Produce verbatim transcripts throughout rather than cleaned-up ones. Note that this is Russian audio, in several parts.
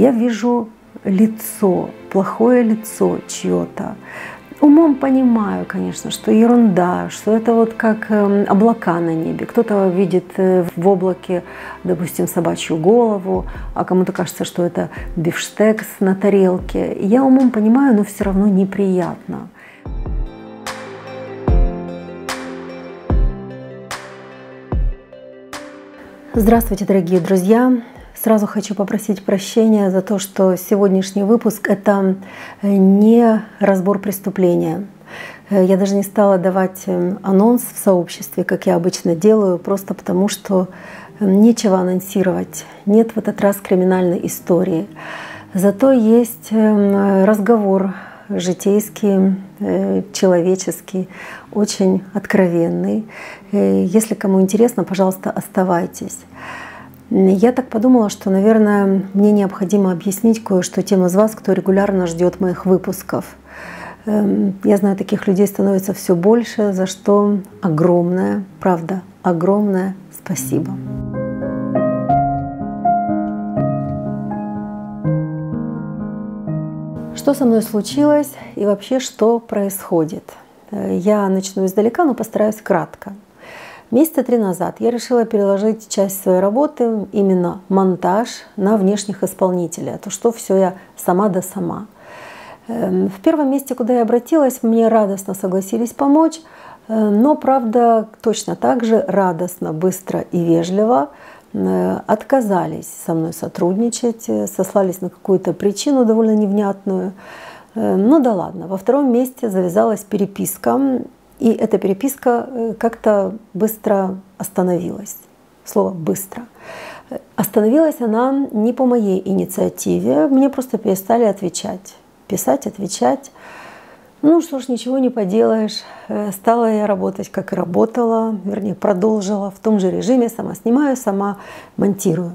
Я вижу лицо, плохое лицо чье-то. Умом понимаю, конечно, что ерунда, что это вот как облака на небе. Кто-то видит в облаке, допустим, собачью голову, а кому-то кажется, что это бифштекс на тарелке. Я умом понимаю, но все равно неприятно. Здравствуйте, дорогие друзья! Сразу хочу попросить прощения за то, что сегодняшний выпуск — это не разбор преступления. Я даже не стала давать анонс в сообществе, как я обычно делаю, просто потому что нечего анонсировать. Нет в этот раз криминальной истории. Зато есть разговор житейский, человеческий, очень откровенный. Если кому интересно, пожалуйста, оставайтесь. Я так подумала, что, наверное, мне необходимо объяснить кое-что тем из вас, кто регулярно ждет моих выпусков. Я знаю, таких людей становится все больше, за что огромное, правда, огромное спасибо. Что со мной случилось и вообще что происходит? Я начну издалека, но постараюсь кратко. Месяца три назад я решила переложить часть своей работы, именно монтаж, на внешних исполнителей. То, что все я сама да сама. В первом месте, куда я обратилась, мне радостно согласились помочь, но, правда, точно так же радостно, быстро и вежливо отказались со мной сотрудничать, сослались на какую-то причину довольно невнятную. Ну да ладно. Во втором месте завязалась переписка. И эта переписка как-то быстро остановилась. Слово «быстро». Остановилась она не по моей инициативе. Мне просто перестали отвечать. Писать, отвечать. Ну что ж, ничего не поделаешь. Стала я работать, как и работала. Вернее, продолжила в том же режиме. Сама снимаю, сама монтирую.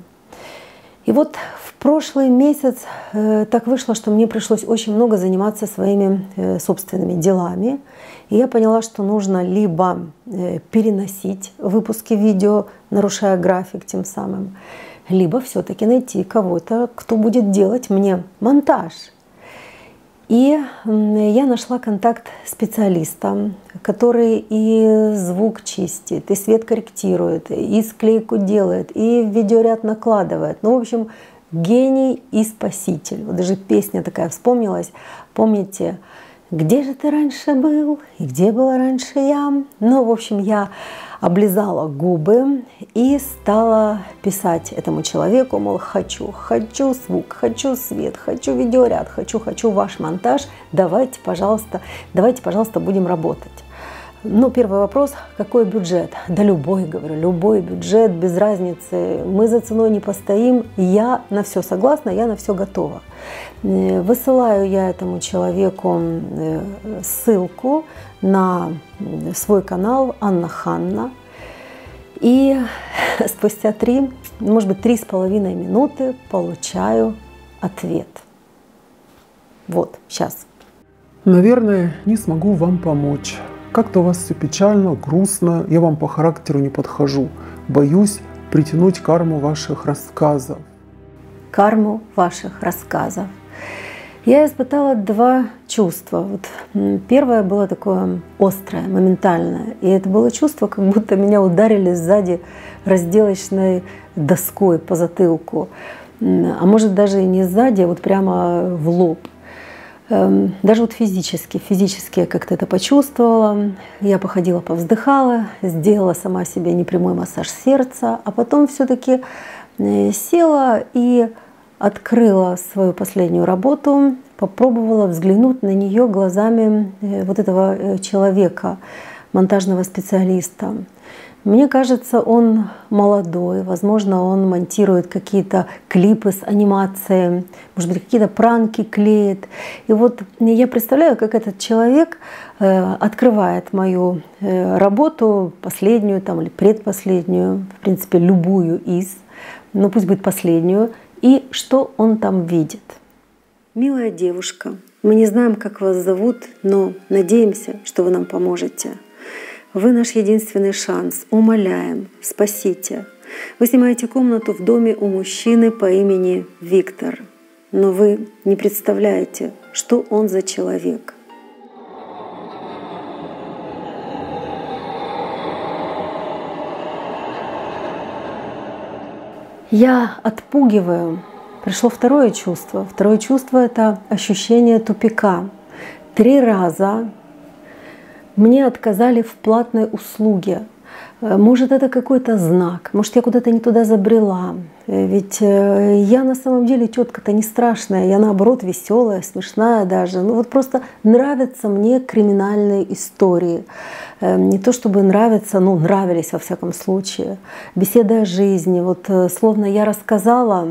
И вот в прошлый месяц так вышло, что мне пришлось очень много заниматься своими собственными делами. И я поняла, что нужно либо переносить выпуски видео, нарушая график тем самым, либо все-таки найти кого-то, кто будет делать мне монтаж. И я нашла контакт специалиста, который и звук чистит, и свет корректирует, и склейку делает, и видеоряд накладывает. Ну, в общем, гений и спаситель. Вот даже песня такая вспомнилась. Помните, где же ты раньше был, и где была раньше я? Ну, в общем, я облизала губы и стала писать этому человеку, мол, хочу, хочу звук, хочу свет, хочу видеоряд, хочу, хочу ваш монтаж, давайте, пожалуйста, давайте, пожалуйста, будем работать. Ну, первый вопрос, какой бюджет? Да любой, говорю, любой бюджет, без разницы, мы за ценой не постоим, я на все согласна, я на все готова. Высылаю я этому человеку ссылку на свой канал «Анна Ханна». И спустя три, может быть, три с половиной минуты получаю ответ. Вот, сейчас. Наверное, не смогу вам помочь. Как-то у вас все печально, грустно, я вам по характеру не подхожу. Боюсь притянуть карму ваших рассказов. Карму ваших рассказов. Я испытала два чувства. Вот первое было такое острое, моментальное. И это было чувство, как будто меня ударили сзади разделочной доской по затылку. А может, даже и не сзади, а вот прямо в лоб. Даже вот физически, физически я как-то это почувствовала. Я походила, повздыхала, сделала сама себе непрямой массаж сердца, а потом все-таки села и открыла свою последнюю работу, попробовала взглянуть на нее глазами вот этого человека, монтажного специалиста. Мне кажется, он молодой, возможно, он монтирует какие-то клипы с анимацией, может быть, какие-то пранки клеит. И вот я представляю, как этот человек открывает мою работу, последнюю там, или предпоследнюю, в принципе, любую из, но пусть будет последнюю, и что он там видит. Милая девушка, мы не знаем, как вас зовут, но надеемся, что вы нам поможете. Вы наш единственный шанс. Умоляем, спасите. Вы снимаете комнату в доме у мужчины по имени Виктор. но вы не представляете, что он за человек. Я отпугиваю. Пришло второе чувство. Второе чувство — это ощущение тупика. Три раза мне отказали в платной услуге. Может, это какой-то знак, может, я куда-то не туда забрела. Ведь я на самом деле тетка-то не страшная, я наоборот веселая, смешная даже. Ну вот просто нравятся мне криминальные истории. Не то чтобы нравятся, но нравились во всяком случае. Беседа о жизни. Вот словно я рассказала,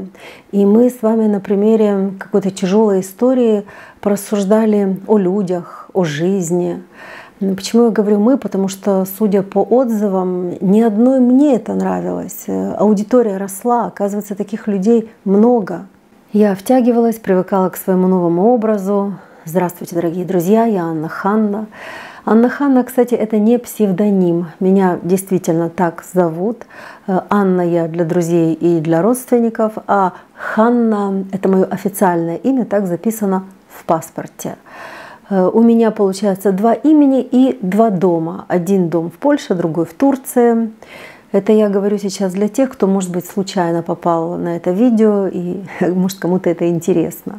и мы с вами на примере какой-то тяжелой истории порассуждали о людях, о жизни. Почему я говорю «мы»? Потому что, судя по отзывам, ни одной мне это нравилось. Аудитория росла, оказывается, таких людей много. Я втягивалась, привыкала к своему новому образу. Здравствуйте, дорогие друзья, я Анна Ханна. Анна Ханна, кстати, это не псевдоним. Меня действительно так зовут. Анна я для друзей и для родственников, а Ханна — это мое официальное имя, так записано в паспорте. У меня получается два имени и два дома. Один дом в Польше, другой в Турции. Это я говорю сейчас для тех, кто, может быть, случайно попал на это видео, и, может, кому-то это интересно.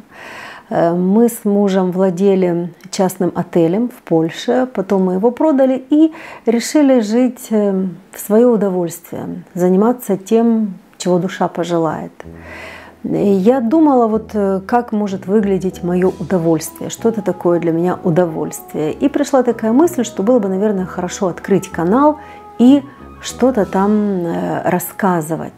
Мы с мужем владели частным отелем в Польше, потом мы его продали и решили жить в свое удовольствие, заниматься тем, чего душа пожелает. Я думала, вот как может выглядеть мое удовольствие, что это такое для меня удовольствие. И пришла такая мысль, что было бы, наверное, хорошо открыть канал и что-то там рассказывать.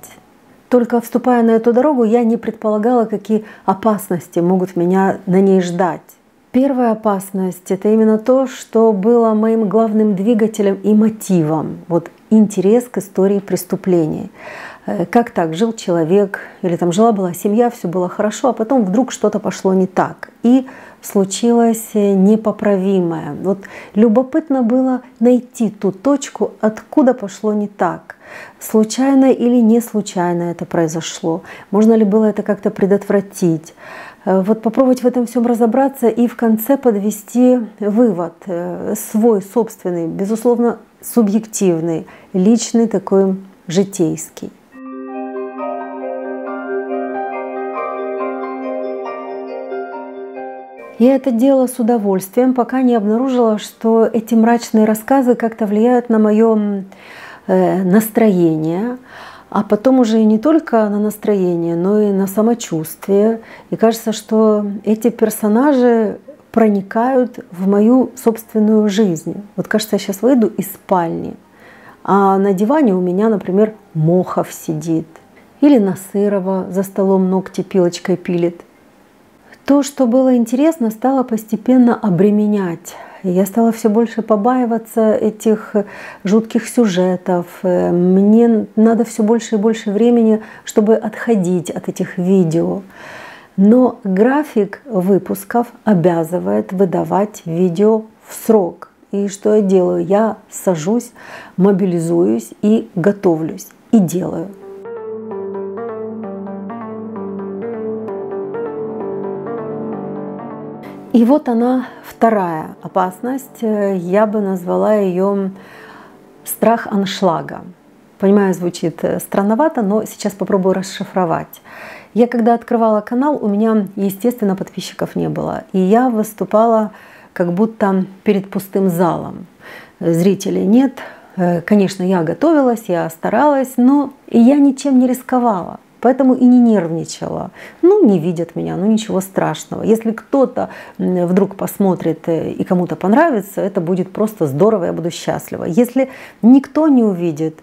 Только вступая на эту дорогу, я не предполагала, какие опасности могут меня на ней ждать. Первая опасность — это именно то, что было моим главным двигателем и мотивом. Вот интерес к истории преступлений. Как так? Жил человек, или там жила-была семья, все было хорошо, а потом вдруг что-то пошло не так. И случилось непоправимое. Вот любопытно было найти ту точку, откуда пошло не так. Случайно или не случайно это произошло? Можно ли было это как-то предотвратить? Вот попробовать в этом всем разобраться и в конце подвести вывод свой собственный, безусловно, субъективный, личный такой житейский. Я это делала с удовольствием, пока не обнаружила, что эти мрачные рассказы как-то влияют на мое настроение, а потом уже не только на настроение, но и на самочувствие. И кажется, что эти персонажи проникают в мою собственную жизнь. Вот кажется, я сейчас выйду из спальни, а на диване у меня, например, Мохов сидит. Или Насырова за столом ногти пилочкой пилит. То, что было интересно, стало постепенно обременять. Я стала все больше побаиваться этих жутких сюжетов. Мне надо все больше и больше времени, чтобы отходить от этих видео. Но график выпусков обязывает выдавать видео в срок. И что я делаю? Я сажусь, мобилизуюсь и готовлюсь, и делаю. И вот она, вторая опасность. Я бы назвала ее страх аншлага. Понимаю, звучит странновато, но сейчас попробую расшифровать. Я когда открывала канал, у меня, естественно, подписчиков не было. И я выступала как будто перед пустым залом. Зрителей нет. Конечно, я готовилась, я старалась, но я ничем не рисковала. Поэтому и не нервничала. Ну, не видят меня, ну ничего страшного. Если кто-то вдруг посмотрит и кому-то понравится, это будет просто здорово, я буду счастлива. Если никто не увидит,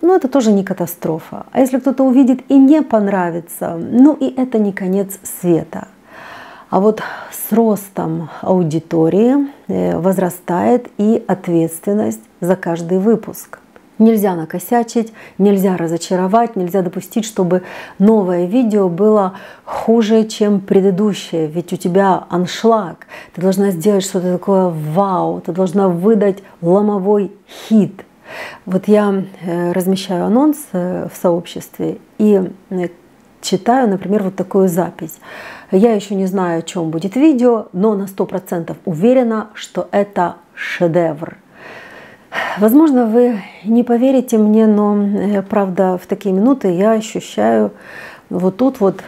ну это тоже не катастрофа. А если кто-то увидит и не понравится, ну и это не конец света. А вот с ростом аудитории возрастает и ответственность за каждый выпуск. Нельзя накосячить, нельзя разочаровать, нельзя допустить, чтобы новое видео было хуже, чем предыдущее. Ведь у тебя аншлаг, ты должна сделать что-то такое вау, ты должна выдать ломовой хит. Вот я размещаю анонс в сообществе, и читаю, например, вот такую запись. Я еще не знаю, о чем будет видео, но на сто процентов уверена, что это шедевр. Возможно, вы не поверите мне, но правда, в такие минуты я ощущаю вот тут вот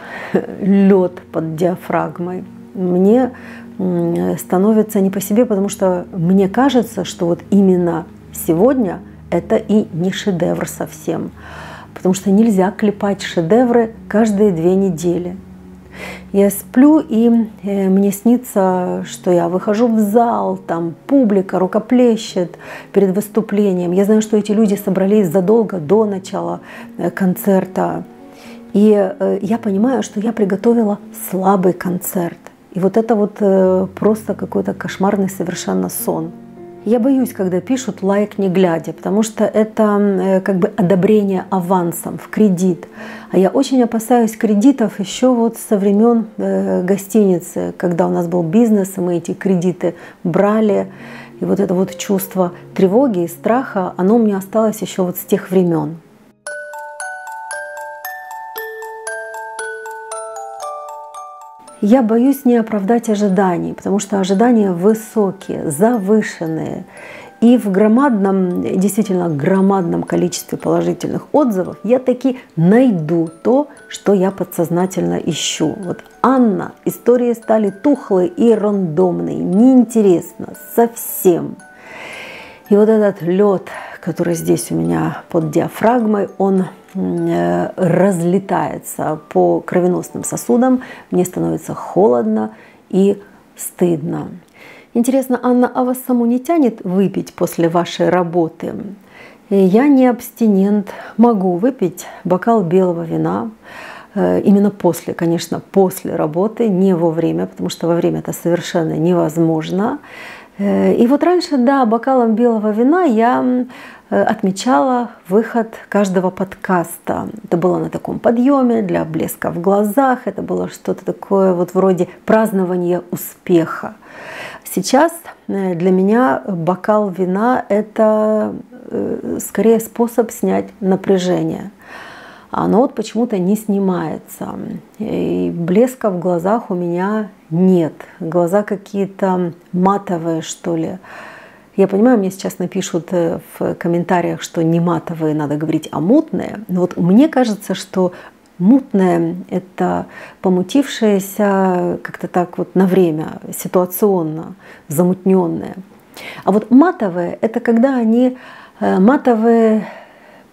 лед под диафрагмой. Мне становится не по себе, потому что мне кажется, что вот именно сегодня это и не шедевр совсем. Потому что нельзя клепать шедевры каждые две недели. Я сплю, и мне снится, что я выхожу в зал, там публика рукоплещет перед выступлением. Я знаю, что эти люди собрались задолго до начала концерта. И я понимаю, что я приготовила слабый концерт. И вот это вот просто какой-то кошмарный совершенно сон. Я боюсь, когда пишут лайк не глядя, потому что это как бы одобрение авансом в кредит. А я очень опасаюсь кредитов еще вот со времен гостиницы, когда у нас был бизнес, и мы эти кредиты брали. И вот это вот чувство тревоги и страха, оно у меня осталось еще вот с тех времен. Я боюсь не оправдать ожиданий, потому что ожидания высокие, завышенные. И в громадном, действительно громадном количестве положительных отзывов я таки найду то, что я подсознательно ищу. Вот Анна, истории стали тухлые и рандомные, неинтересно совсем. И вот этот лед, который здесь у меня под диафрагмой, он разлетается по кровеносным сосудам, мне становится холодно и стыдно. Интересно, Анна, а вас саму не тянет выпить после вашей работы? Я не абстинент, могу выпить бокал белого вина. Именно после, конечно, после работы, не во время, потому что во время это совершенно невозможно. И вот раньше, да, бокалом белого вина я отмечала выход каждого подкаста. Это было на таком подъеме, для блеска в глазах. Это было что-то такое вот вроде празднования успеха. Сейчас для меня бокал вина — это скорее способ снять напряжение. Оно вот почему-то не снимается. И блеска в глазах у меня нет. Глаза какие-то матовые, что ли. Я понимаю, мне сейчас напишут в комментариях, что не матовые, надо говорить, а мутные. Но вот мне кажется, что мутное — это помутившееся как-то так вот на время, ситуационно, замутненное. А вот матовые — это когда они матовые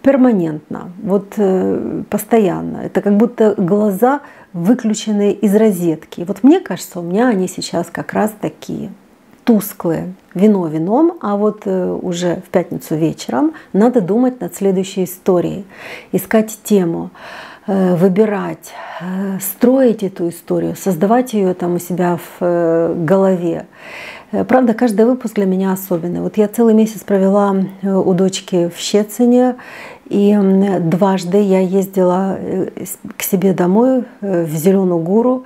перманентно, вот э, постоянно. Это как будто глаза, выключенные из розетки. Вот мне кажется, у меня они сейчас как раз такие тусклые. Вино вином, а вот э, уже в пятницу вечером надо думать над следующей историей. Искать тему, э, выбирать, э, строить эту историю, создавать ее там у себя в э, голове. Правда, каждый выпуск для меня особенный. Вот я целый месяц провела у дочки в Щецине, и дважды я ездила к себе домой в Зелёную Гуру,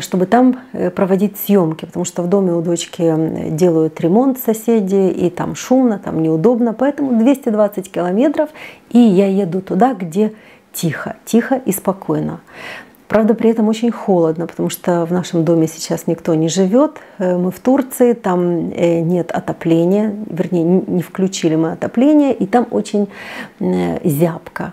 чтобы там проводить съемки, потому что в доме у дочки делают ремонт соседи, и там шумно, там неудобно, поэтому двести двадцать километров, и я еду туда, где тихо, тихо и спокойно. Правда, при этом очень холодно, потому что в нашем доме сейчас никто не живет. Мы в Турции, там нет отопления, вернее, не включили мы отопление, и там очень зябко.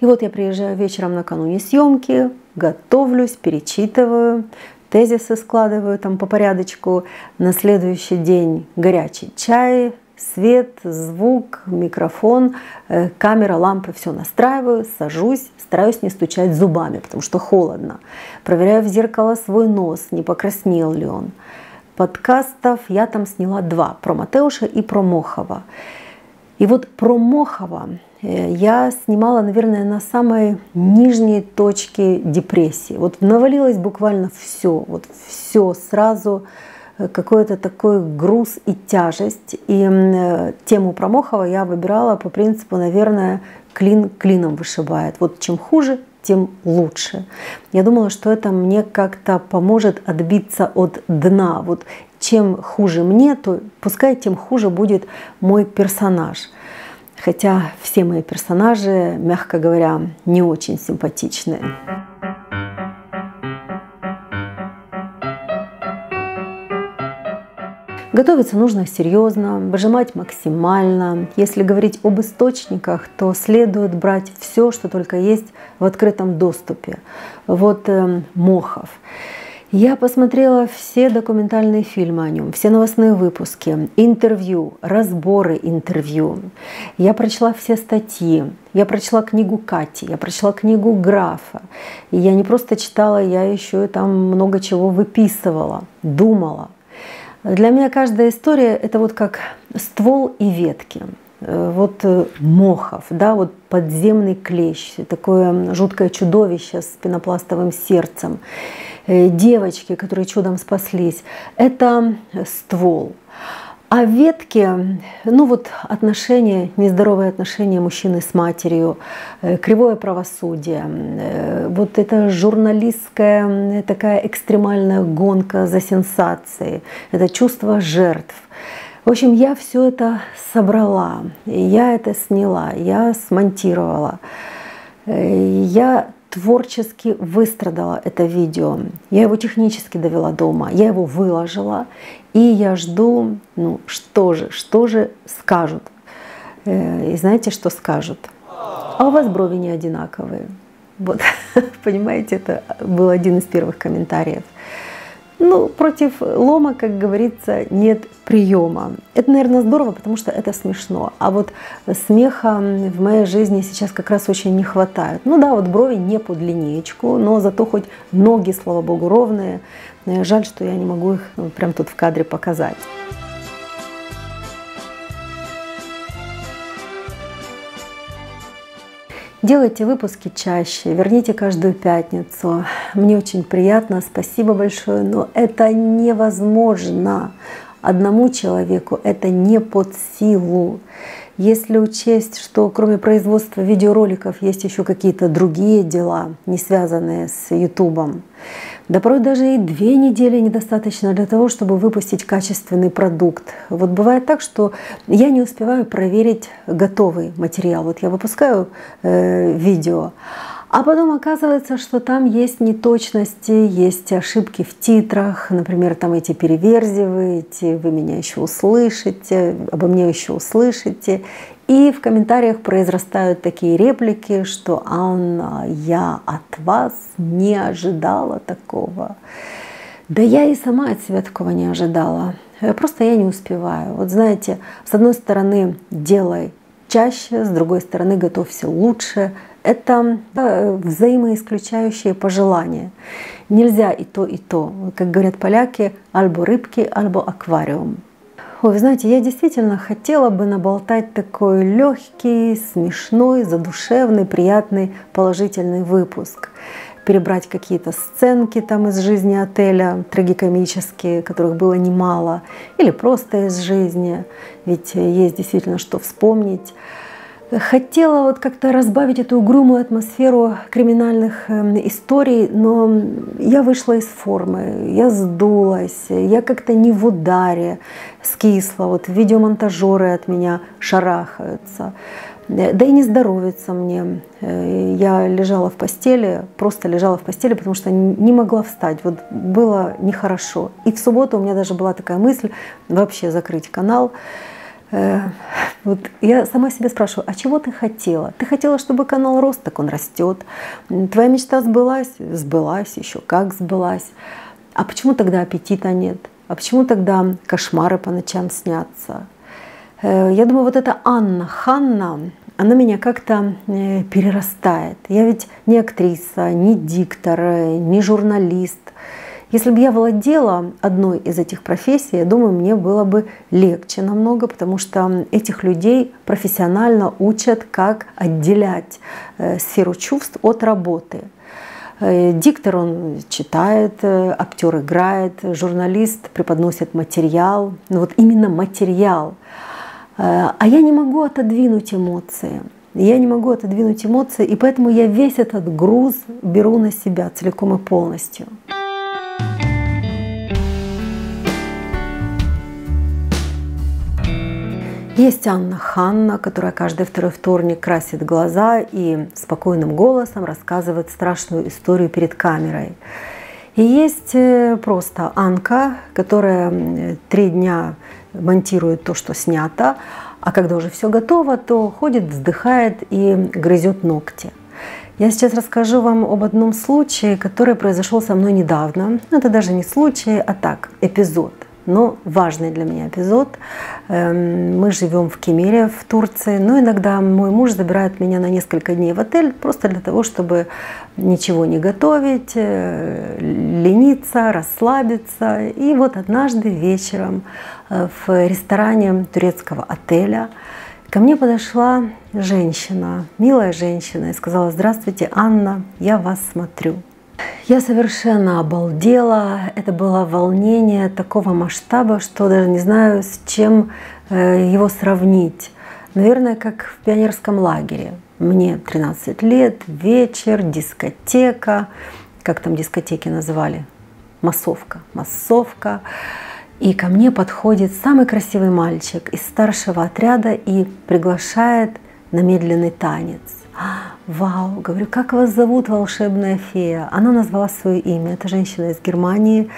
И вот я приезжаю вечером накануне съемки, готовлюсь, перечитываю, тезисы складываю там по порядочку. На следующий день горячий чай, свет, звук, микрофон, камера, лампы, все настраиваю, сажусь, стараюсь не стучать зубами, потому что холодно. Проверяю в зеркало свой нос, не покраснел ли он. Подкастов я там сняла два, про Матеуша и про Мохова. И вот про Мохова я снимала, наверное, на самой нижней точке депрессии. Вот навалилось буквально все, вот все сразу, какой-то такой груз и тяжесть. И тему про Мохова я выбирала по принципу, наверное, клин клином вышибает. Вот чем хуже, тем лучше. Я думала, что это мне как-то поможет отбиться от дна. Вот чем хуже мне, то пускай тем хуже будет мой персонаж. Хотя все мои персонажи, мягко говоря, не очень симпатичные. Готовиться нужно серьезно, выжимать максимально. Если говорить об источниках, то следует брать все, что только есть в открытом доступе. Вот э, Мохов. Я посмотрела все документальные фильмы о нем, все новостные выпуски, интервью, разборы интервью. Я прочла все статьи, я прочла книгу Кати, я прочла книгу Графа. И я не просто читала, я еще и там много чего выписывала, думала. Для меня каждая история — это вот как ствол и ветки. Вот Мохов, да, вот подземный клещ, такое жуткое чудовище с пенопластовым сердцем, девочки, которые чудом спаслись, это ствол. А ветки, ну вот отношения, нездоровые отношения мужчины с матерью, кривое правосудие, вот это журналистская такая экстремальная гонка за сенсацией, это чувство жертв. В общем, я все это собрала, я это сняла, я смонтировала, я творчески выстрадала это видео, я его технически довела дома, я его выложила, и я жду, ну что же, что же скажут. И знаете, что скажут? А у вас брови не одинаковые. Вот, понимаете, это был один из первых комментариев. Ну, против лома, как говорится, нет приема. Это, наверное, здорово, потому что это смешно. А вот смеха в моей жизни сейчас как раз очень не хватает. Ну да, вот брови не под линеечку, но зато хоть ноги, слава богу, ровные. Жаль, что я не могу их прям тут в кадре показать. Делайте выпуски чаще, верните каждую пятницу. Мне очень приятно, спасибо большое, но это невозможно. Одному человеку это не под силу. Если учесть, что кроме производства видеороликов есть еще какие-то другие дела, не связанные с Ютубом, да порой даже и две недели недостаточно для того, чтобы выпустить качественный продукт. Вот бывает так, что я не успеваю проверить готовый материал. Вот я выпускаю э, видео, а потом оказывается, что там есть неточности, есть ошибки в титрах, например, там эти переверзивы, эти «вы меня еще услышите», «обо мне еще услышите». И в комментариях произрастают такие реплики, что «Анна, я от вас не ожидала такого». Да я и сама от себя такого не ожидала, просто я не успеваю. Вот знаете, с одной стороны делай чаще, с другой стороны готовься лучше. Это взаимоисключающие пожелания. Нельзя и то, и то. Как говорят поляки, альбо рыбки, альбо аквариум. Ой, вы знаете, я действительно хотела бы наболтать такой легкий, смешной, задушевный, приятный, положительный выпуск. Перебрать какие-то сценки там из жизни отеля, трагикомические, которых было немало, или просто из жизни, ведь есть действительно что вспомнить. Хотела вот как-то разбавить эту угрюмую атмосферу криминальных историй, но я вышла из формы, я сдулась, я как-то не в ударе, скисла. Вот видеомонтажеры от меня шарахаются. Да и не здоровится мне. Я лежала в постели, просто лежала в постели, потому что не могла встать. Вот было нехорошо. И в субботу у меня даже была такая мысль вообще закрыть канал. Вот я сама себя спрашиваю, а чего ты хотела? Ты хотела, чтобы канал рос, так он растет. Твоя мечта сбылась? Сбылась, еще как сбылась. А почему тогда аппетита нет? А почему тогда кошмары по ночам снятся? Я думаю, вот эта Анна Ханна, она меня как-то перерастает. Я ведь не актриса, не диктор, не журналист. Если бы я владела одной из этих профессий, я думаю, мне было бы легче намного, потому что этих людей профессионально учат, как отделять сферу чувств от работы. Диктор, он читает, актер играет, журналист преподносит материал, ну вот именно материал. А я не могу отодвинуть эмоции. Я не могу отодвинуть эмоции, и поэтому я весь этот груз беру на себя целиком и полностью. Есть Анна Ханна, которая каждый второй вторник красит глаза и спокойным голосом рассказывает страшную историю перед камерой. И есть просто Анка, которая три дня монтирует то, что снято, а когда уже все готово, то ходит, вздыхает и грызет ногти. Я сейчас расскажу вам об одном случае, который произошел со мной недавно. Это даже не случай, а так, эпизод. Но важный для меня эпизод. Мы живем в Кемере, в Турции, но иногда мой муж забирает меня на несколько дней в отель просто для того, чтобы ничего не готовить, лениться, расслабиться. И вот однажды вечером в ресторане турецкого отеля ко мне подошла женщина, милая женщина, и сказала: «Здравствуйте, Анна, я вас смотрю». Я совершенно обалдела. Это было волнение такого масштаба, что даже не знаю, с чем его сравнить. Наверное, как в пионерском лагере. Мне тринадцать лет, вечер, дискотека. Как там дискотеки называли? Массовка. Массовка. И ко мне подходит самый красивый мальчик из старшего отряда и приглашает на медленный танец. «Вау!» — говорю, «как вас зовут, волшебная фея?» Она назвала свое имя. Это женщина из Германии.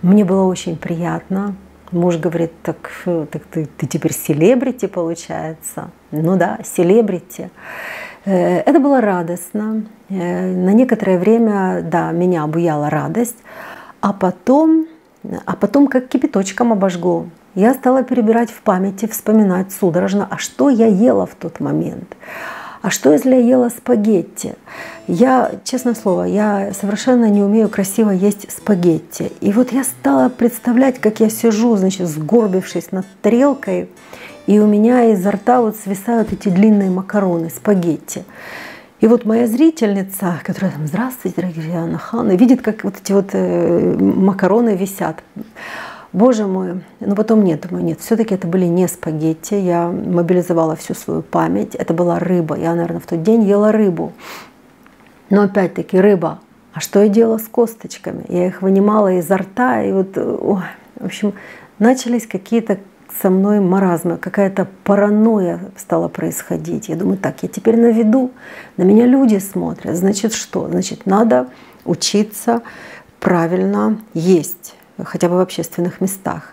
Мне было очень приятно. Муж говорит: «Так, так ты, ты теперь селебрити, получается?» Ну да, селебрити. Это было радостно. На некоторое время, да, меня обуяла радость. А потом, а потом как кипяточком обожгло. Я стала перебирать в памяти, вспоминать судорожно, а что я ела в тот момент. А что, если я ела спагетти? Я, честное слово, я совершенно не умею красиво есть спагетти. И вот я стала представлять, как я сижу, значит, сгорбившись над тарелкой, и у меня изо рта вот свисают эти длинные макароны, спагетти. И вот моя зрительница, которая там: «Здравствуйте, дорогие, Анна Ханна», видит, как вот эти вот макароны висят. Боже мой, но потом нет, думаю, нет, все-таки это были не спагетти, я мобилизовала всю свою память, это была рыба, я, наверное, в тот день ела рыбу. Но опять-таки рыба, а что я делала с косточками? Я их вынимала изо рта, и вот, ой, в общем, начались какие-то со мной маразмы, какая-то паранойя стала происходить. Я думаю, так, я теперь на виду, на меня люди смотрят, значит что? Значит, надо учиться правильно есть. Хотя бы в общественных местах.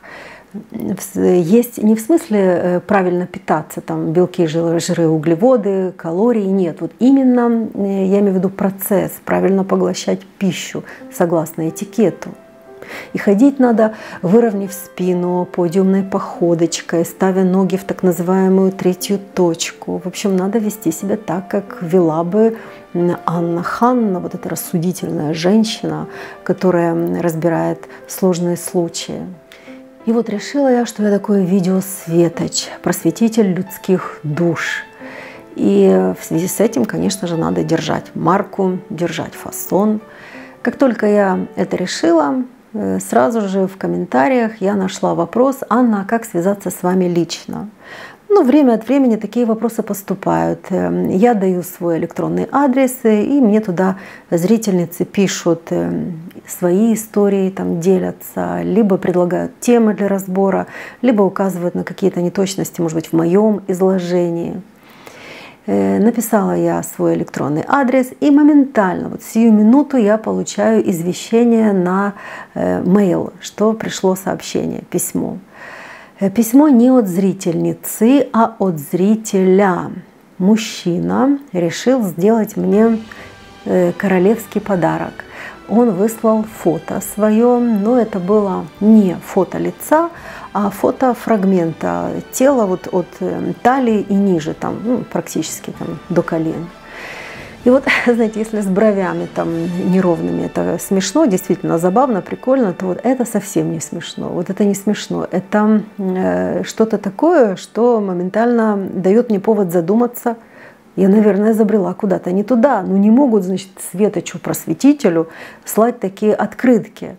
Есть не в смысле правильно питаться, там белки, жиры, жиры, углеводы, калории, нет. Вот именно, я имею в виду процесс, правильно поглощать пищу согласно этикету. И ходить надо, выровняв спину, подиумной походочкой, ставя ноги в так называемую третью точку. В общем, надо вести себя так, как вела бы Анна Ханна, вот эта рассудительная женщина, которая разбирает сложные случаи. И вот решила я, что я такой видеосветоч, просветитель людских душ. И в связи с этим, конечно же, надо держать марку, держать фасон. Как только я это решила, сразу же в комментариях я нашла вопрос: «Анна, а как связаться с вами лично?» Ну, время от времени такие вопросы поступают. Я даю свой электронный адрес, и мне туда зрительницы пишут свои истории, там делятся, либо предлагают темы для разбора, либо указывают на какие-то неточности, может быть, в моем изложении. Написала я свой электронный адрес, и моментально, вот сию минуту, я получаю извещение на мейл, что пришло сообщение, письмо. Письмо не от зрительницы, а от зрителя. Мужчина решил сделать мне королевский подарок. Он выслал фото свое, но это было не фото лица, а фото фрагмента тела вот от талии и ниже, там, ну, практически там, до колен. И вот, знаете, если с бровями там неровными это смешно, действительно забавно, прикольно, то вот это совсем не смешно. Вот это не смешно. Это э, что-то такое, что моментально дает мне повод задуматься. Я, наверное, забрела куда-то не туда. Ну, не могут, значит, светочу-просветителю слать такие открытки.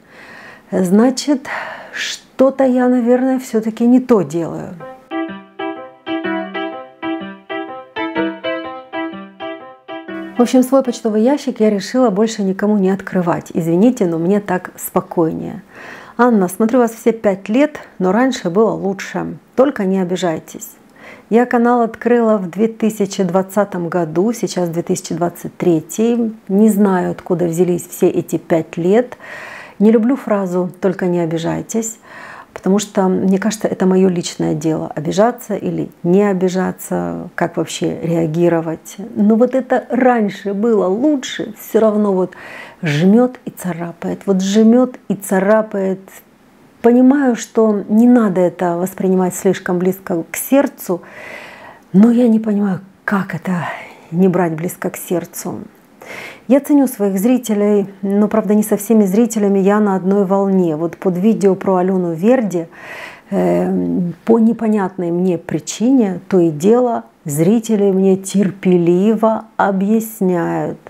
Значит, что-то я, наверное, все-таки не то делаю. В общем, свой почтовый ящик я решила больше никому не открывать. Извините, но мне так спокойнее. «Анна, смотрю вас все пять лет, но раньше было лучше. Только не обижайтесь». Я канал открыла в две тысячи двадцатом году, сейчас две тысячи двадцать третий. Не знаю, откуда взялись все эти пять лет. Не люблю фразу «только не обижайтесь», потому что, мне кажется, это мое личное дело. Обижаться или не обижаться, как вообще реагировать. Но вот это раньше было лучше, все равно вот жмет и царапает. Вот жмет и царапает. Понимаю, что не надо это воспринимать слишком близко к сердцу, но я не понимаю, как это не брать близко к сердцу. Я ценю своих зрителей, но, правда, не со всеми зрителями я на одной волне. Вот под видео про Алену Верди э, по непонятной мне причине то и дело зрители мне терпеливо объясняют.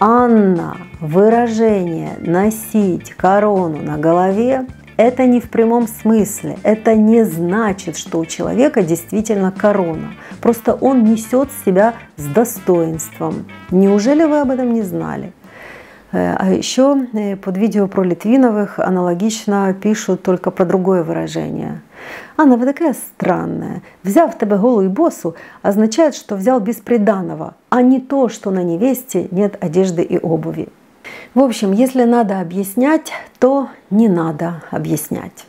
Анна, выражение «носить корону на голове» это не в прямом смысле, это не значит, что у человека действительно корона. Просто он несет себя с достоинством. Неужели вы об этом не знали? А еще под видео про Литвиновых аналогично пишут, только про другое выражение. «Анна, вы такая странная. Взяв тебе голую босу» означает, что взял без приданого, а не то, что на невесте нет одежды и обуви. В общем, если надо объяснять, то не надо объяснять.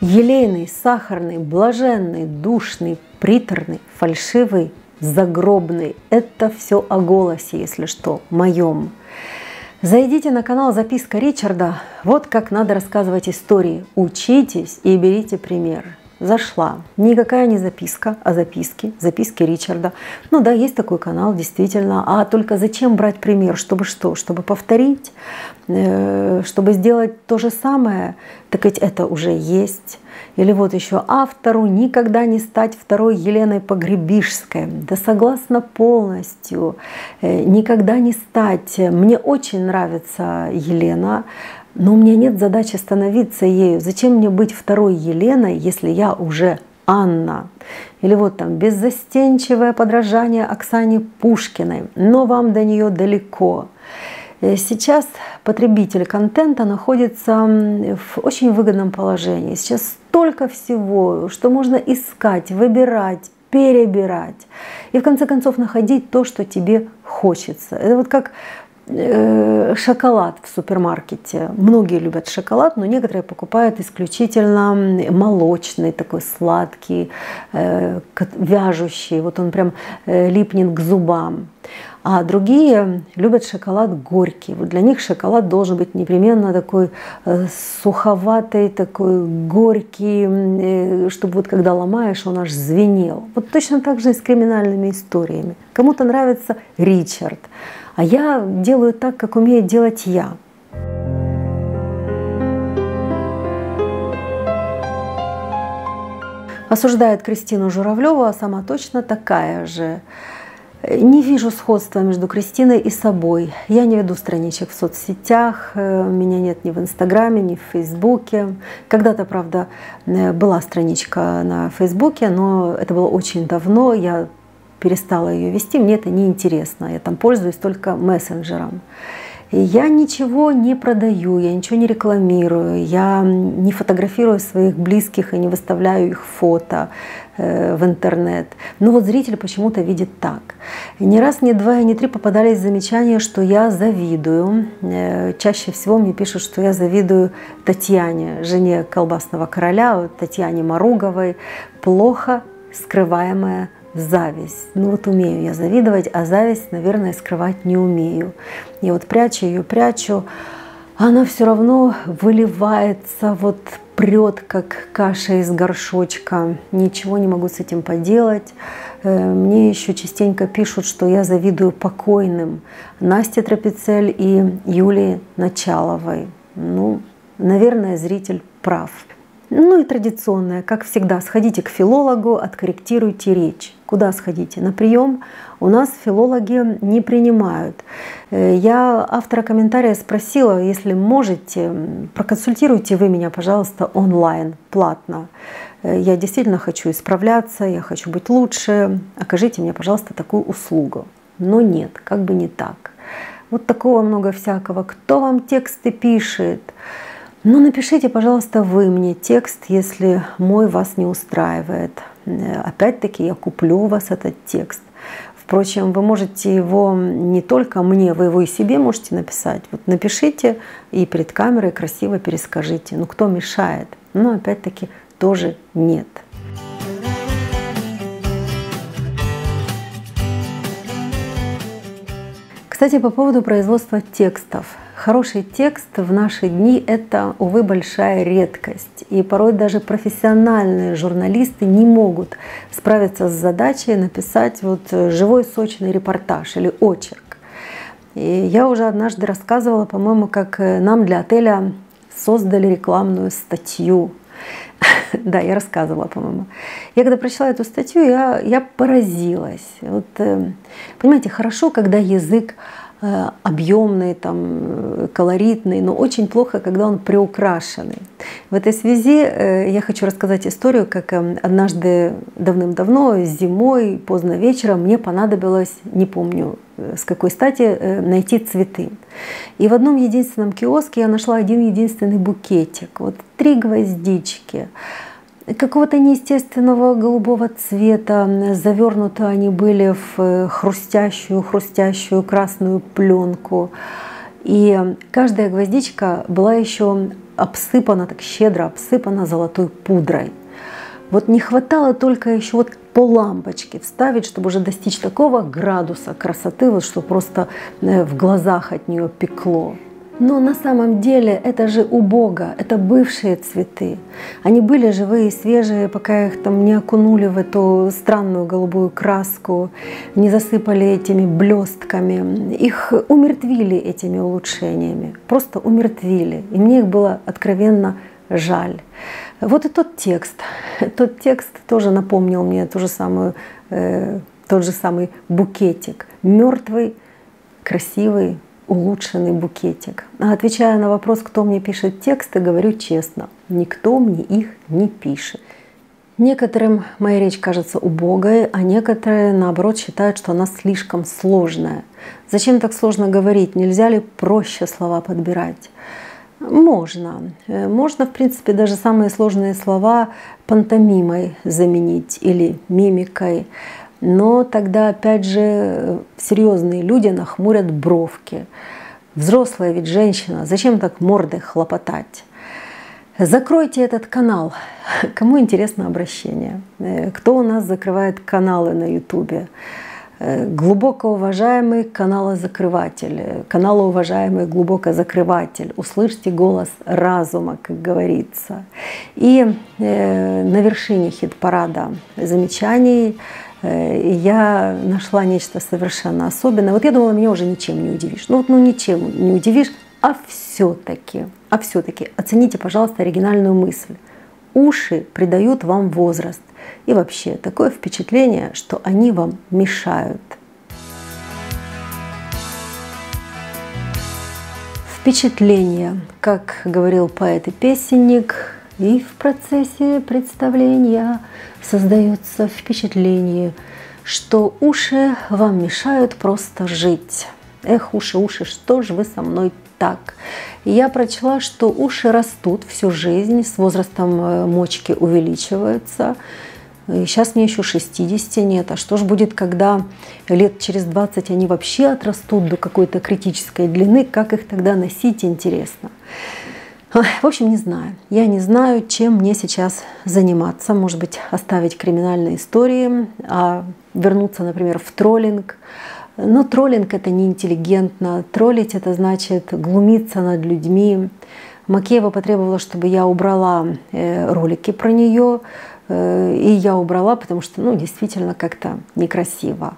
Елейный, сахарный, блаженный, душный, приторный, фальшивый, загробный – это все о голосе, если что, моем. Зайдите на канал «Записка Ричарда». Вот как надо рассказывать истории. Учитесь и берите пример. Зашла. Никакая не записка, а записки. Записки Ричарда. Ну да, есть такой канал, действительно. А только зачем брать пример? Чтобы что? Чтобы повторить? Чтобы сделать то же самое? Так ведь это уже есть. Или вот еще автору никогда не стать второй Еленой Погребишской. Да согласна полностью. Никогда не стать. Мне очень нравится Елена. Но у меня нет задачи становиться ею. Зачем мне быть второй Еленой, если я уже Анна? Или вот там беззастенчивое подражание Оксане Пушкиной. Но вам до нее далеко. Сейчас потребитель контента находится в очень выгодном положении. Сейчас столько всего, что можно искать, выбирать, перебирать. И в конце концов находить то, что тебе хочется. Это вот как... шоколад в супермаркете. Многие любят шоколад, но некоторые покупают исключительно молочный, такой сладкий, вяжущий. Вот он прям липнет к зубам. А другие любят шоколад горький. Вот для них шоколад должен быть непременно такой суховатый, такой горький, чтобы вот когда ломаешь, он аж звенел. Вот точно так же и с криминальными историями. Кому-то нравится Ричард. А я делаю так, как умею делать я. Осуждает Кристину Журавлеву, а сама точно такая же. Не вижу сходства между Кристиной и собой. Я не веду страничек в соцсетях, меня нет ни в Инстаграме, ни в Фейсбуке. Когда-то, правда, была страничка на Фейсбуке, но это было очень давно. Я перестала ее вести, мне это неинтересно. Я там пользуюсь только мессенджером. И я ничего не продаю, я ничего не рекламирую, я не фотографирую своих близких и не выставляю их фото э, в интернет. Но вот зритель почему-то видит так. Ни раз, ни два, ни три попадались замечания, что я завидую. Э, чаще всего мне пишут, что я завидую Татьяне, жене колбасного короля, Татьяне Маруговой. Плохо скрываемая зависть. Ну вот умею я завидовать, а зависть, наверное, скрывать не умею. Я вот прячу ее, прячу, она все равно выливается, вот прет, как каша из горшочка. Ничего не могу с этим поделать. Мне еще частенько пишут, что я завидую покойным Насте Трапицель и Юлии Началовой. Ну, наверное, зритель прав. Ну и традиционное, как всегда, сходите к филологу, откорректируйте речь. Куда сходите? На прием? У нас филологи не принимают. Я автора комментария спросила, если можете, проконсультируйте вы меня, пожалуйста, онлайн, платно. Я действительно хочу исправляться, я хочу быть лучше. Окажите мне, пожалуйста, такую услугу. Но нет, как бы не так. Вот такого много всякого. Кто вам тексты пишет? Ну, напишите, пожалуйста, вы мне текст, если мой вас не устраивает. Опять-таки, я куплю у вас этот текст. В Впрочем, вы можете его не только мне, вы его и себе можете написать. Вот напишите и перед камерой красиво перескажите. Ну, кто мешает? Но опять-таки тоже нет. Кстати, по поводу производства текстов. Хороший текст в наши дни — это, увы, большая редкость. И порой даже профессиональные журналисты не могут справиться с задачей написать вот живой сочный репортаж или очерк. И я уже однажды рассказывала, по-моему, как нам для отеля создали рекламную статью. Да, я рассказывала, по-моему. Я когда прочла эту статью, я, я поразилась. Вот, понимаете, хорошо, когда язык объемный, там, колоритный, но очень плохо, когда он приукрашенный. В этой связи я хочу рассказать историю, как однажды давным-давно, зимой, поздно вечером, мне понадобилось, не помню, с какой стати, найти цветы. И в одном единственном киоске я нашла один единственный букетик. Вот три гвоздички какого-то неестественного голубого цвета. Завернуты они были в хрустящую-хрустящую красную пленку. И каждая гвоздичка была еще обсыпана, так щедро обсыпана золотой пудрой. Вот не хватало только еще вот по лампочке вставить, чтобы уже достичь такого градуса красоты, вот, что просто в глазах от нее пекло. Но на самом деле это же убого, это бывшие цветы. Они были живые и свежие, пока их там не окунули в эту странную голубую краску, не засыпали этими блестками. Их умертвили этими улучшениями, просто умертвили. И мне их было откровенно жаль. Вот и тот текст. Тот текст тоже напомнил мне ту же самую, э, тот же самый букетик. Мертвый, красивый, улучшенный букетик. А отвечая на вопрос, кто мне пишет тексты, говорю честно, никто мне их не пишет. Некоторым моя речь кажется убогой, а некоторые, наоборот, считают, что она слишком сложная. Зачем так сложно говорить? Нельзя ли проще слова подбирать? Можно. Можно, в принципе, даже самые сложные слова пантомимой заменить или мимикой. Но тогда, опять же, серьезные люди нахмурят бровки. Взрослая ведь женщина, зачем так мордой хлопотать? Закройте этот канал. Кому интересно обращение? Кто у нас закрывает каналы на Ютубе? Глубоко уважаемый каналозакрыватель, каналоуважаемый глубокозакрыватель, услышьте голос разума, как говорится. И э, на вершине хит-парада замечаний э, я нашла нечто совершенно особенное. Вот я думала, меня уже ничем не удивишь. Ну вот, ну ничем не удивишь, а все-таки, а все-таки оцените, пожалуйста, оригинальную мысль. Уши придают вам возраст. И вообще, такое впечатление, что они вам мешают. Впечатление, как говорил поэт и песенник, и в процессе представления создается впечатление, что уши вам мешают просто жить. Эх, уши, уши, что же вы со мной так? Я прочла, что уши растут всю жизнь, с возрастом мочки увеличиваются. И сейчас мне еще шестидесяти нет. А что же будет, когда лет через двадцать они вообще отрастут до какой-то критической длины? Как их тогда носить, интересно? В общем, не знаю. Я не знаю, чем мне сейчас заниматься. Может быть, оставить криминальные истории, а вернуться, например, в троллинг. Но троллинг — это неинтеллигентно. Троллить — это значит глумиться над людьми. Макеева потребовала, чтобы я убрала ролики про нее. И я убрала, потому что, ну, действительно как-то некрасиво.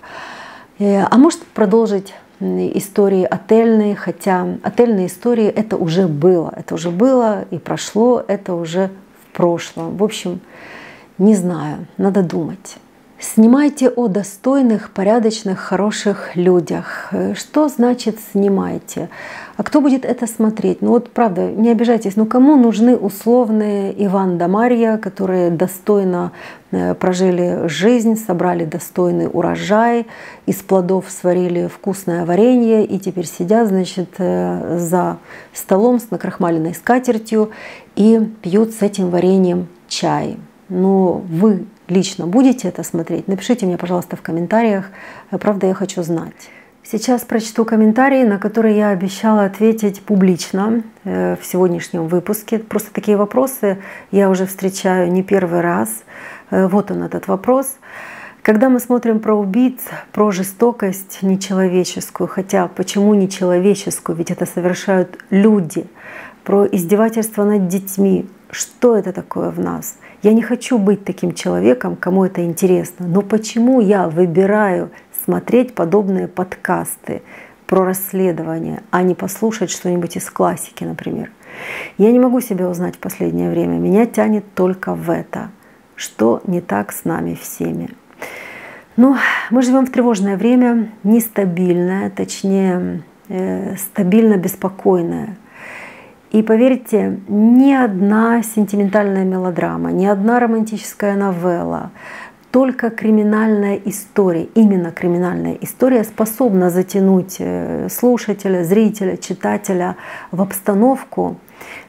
А может, продолжить истории отельные, хотя отельные истории — это уже было. Это уже было и прошло, это уже в прошлом. В общем, не знаю, надо думать. Снимайте о достойных, порядочных, хороших людях. Что значит снимайте? А кто будет это смотреть? Ну вот правда, не обижайтесь, но кому нужны условные Иван да Марья, которые достойно прожили жизнь, собрали достойный урожай, из плодов сварили вкусное варенье и теперь сидят, значит, за столом с накрахмаленной скатертью и пьют с этим вареньем чай. Но вы лично будете это смотреть, напишите мне, пожалуйста, в комментариях. Правда, я хочу знать. Сейчас прочту комментарии, на которые я обещала ответить публично в сегодняшнем выпуске. Просто такие вопросы я уже встречаю не первый раз. Вот он, этот вопрос. Когда мы смотрим про убийц, про жестокость нечеловеческую, хотя почему нечеловеческую, ведь это совершают люди, про издевательство над детьми, что это такое в нас? Я не хочу быть таким человеком, кому это интересно, но почему я выбираю смотреть подобные подкасты про расследование, а не послушать что-нибудь из классики, например? Я не могу себя узнать в последнее время, меня тянет только в это. Что не так с нами всеми? Ну, мы живем в тревожное время, нестабильное, точнее, э, стабильно беспокойное. И поверьте, ни одна сентиментальная мелодрама, ни одна романтическая новелла, только криминальная история, именно криминальная история способна затянуть слушателя, зрителя, читателя в обстановку,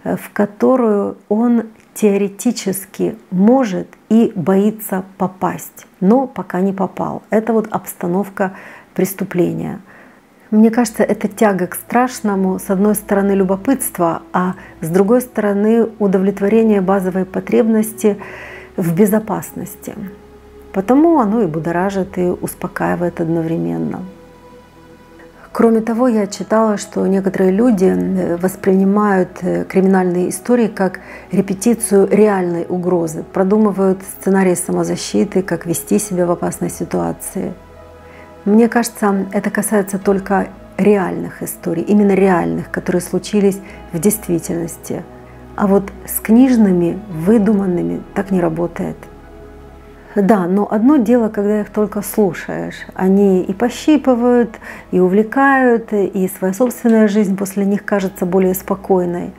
в которую он теоретически может и боится попасть, но пока не попал. Это вот обстановка преступления. Мне кажется, это тяга к страшному, с одной стороны любопытство, а с другой стороны удовлетворение базовой потребности в безопасности. Потому оно и будоражит, и успокаивает одновременно. Кроме того, я читала, что некоторые люди воспринимают криминальные истории как репетицию реальной угрозы, продумывают сценарии самозащиты, как вести себя в опасной ситуации. Мне кажется, это касается только реальных историй, именно реальных, которые случились в действительности. А вот с книжными, выдуманными так не работает. Да, но одно дело, когда их только слушаешь. Они и пощипывают, и увлекают, и своя собственная жизнь после них кажется более спокойной.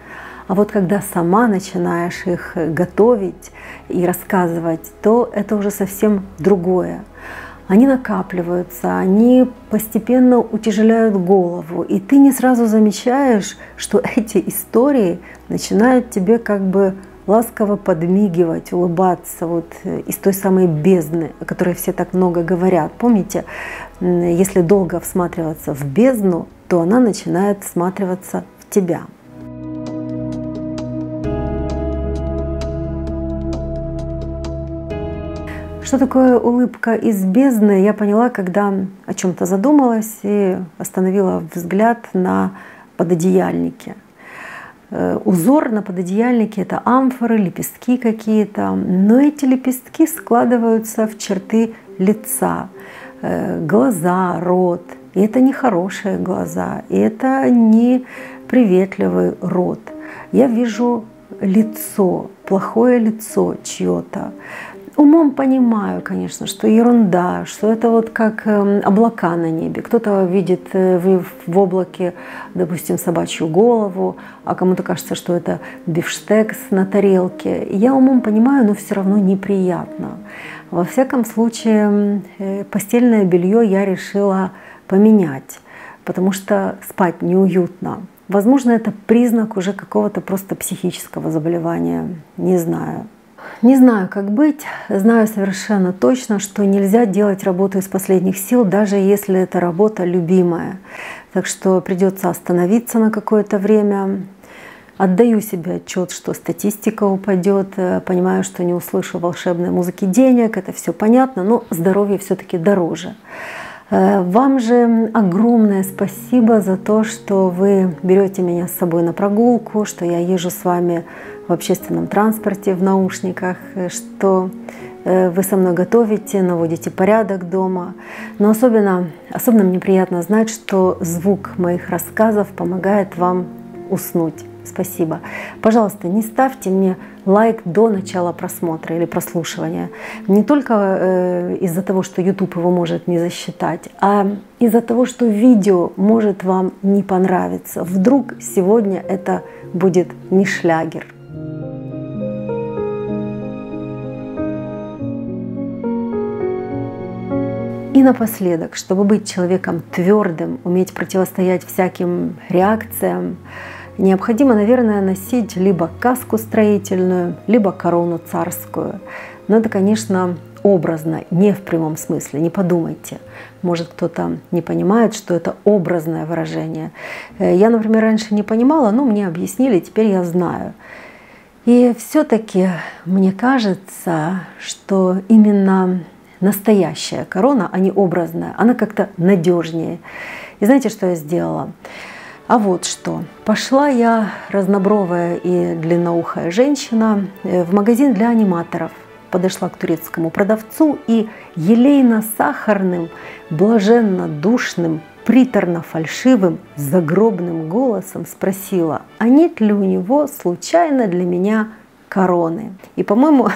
А вот когда сама начинаешь их готовить и рассказывать, то это уже совсем другое. Они накапливаются, они постепенно утяжеляют голову, и ты не сразу замечаешь, что эти истории начинают тебе как бы ласково подмигивать, улыбаться вот из той самой бездны, о которой все так много говорят. Помните, если долго всматриваться в бездну, то она начинает всматриваться в тебя. Что такое улыбка из бездны, я поняла, когда о чем-то задумалась и остановила взгляд на пододеяльнике. Узор на пододеяльнике — это амфоры, лепестки какие-то, но эти лепестки складываются в черты лица, глаза, рот. И это не хорошие глаза, и это не приветливый рот. Я вижу лицо, плохое лицо чье-то. Умом понимаю, конечно, что ерунда, что это вот как облака на небе. Кто-то видит в облаке, допустим, собачью голову, а кому-то кажется, что это бифштекс на тарелке. Я умом понимаю, но все равно неприятно. Во всяком случае, постельное белье я решила поменять, потому что спать неуютно. Возможно, это признак уже какого-то просто психического заболевания, не знаю. Не знаю, как быть. Знаю совершенно точно, что нельзя делать работу из последних сил, даже если эта работа любимая. Так что придется остановиться на какое-то время. Отдаю себе отчет, что статистика упадет. Понимаю, что не услышу волшебной музыки денег. Это все понятно, но здоровье все-таки дороже. Вам же огромное спасибо за то, что вы берете меня с собой на прогулку, что я езжу с вами в общественном транспорте, в наушниках, что вы со мной готовите, наводите порядок дома. Но особенно, особенно мне приятно знать, что звук моих рассказов помогает вам уснуть. Спасибо. Пожалуйста, не ставьте мне лайк до начала просмотра или прослушивания. Не только э, из-за того, что YouTube его может не засчитать, а из-за того, что видео может вам не понравиться. Вдруг сегодня это будет не шлягер. И напоследок, чтобы быть человеком твердым, уметь противостоять всяким реакциям, необходимо, наверное, носить либо каску строительную, либо корону царскую. Но это, конечно, образно, не в прямом смысле, не подумайте. Может, кто-то не понимает, что это образное выражение. Я, например, раньше не понимала, но мне объяснили, теперь я знаю. И все-таки мне кажется, что именно настоящая корона, а не образная, она как-то надежнее. И знаете, что я сделала? А вот что. Пошла я, разнобровая и длинноухая женщина, в магазин для аниматоров. Подошла к турецкому продавцу и елейно-сахарным, блаженно-душным, приторно-фальшивым, загробным голосом спросила, а нет ли у него случайно для меня короны. И, по-моему,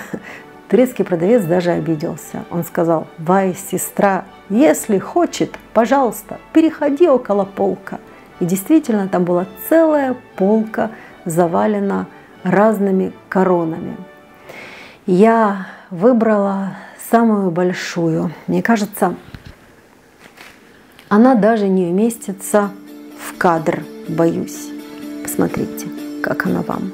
турецкий продавец даже обиделся. Он сказал, вай, сестра, если хочет, пожалуйста, переходи около полка. И действительно, там была целая полка завалена разными коронами. Я выбрала самую большую. Мне кажется, она даже не уместится в кадр, боюсь. Посмотрите, как она вам.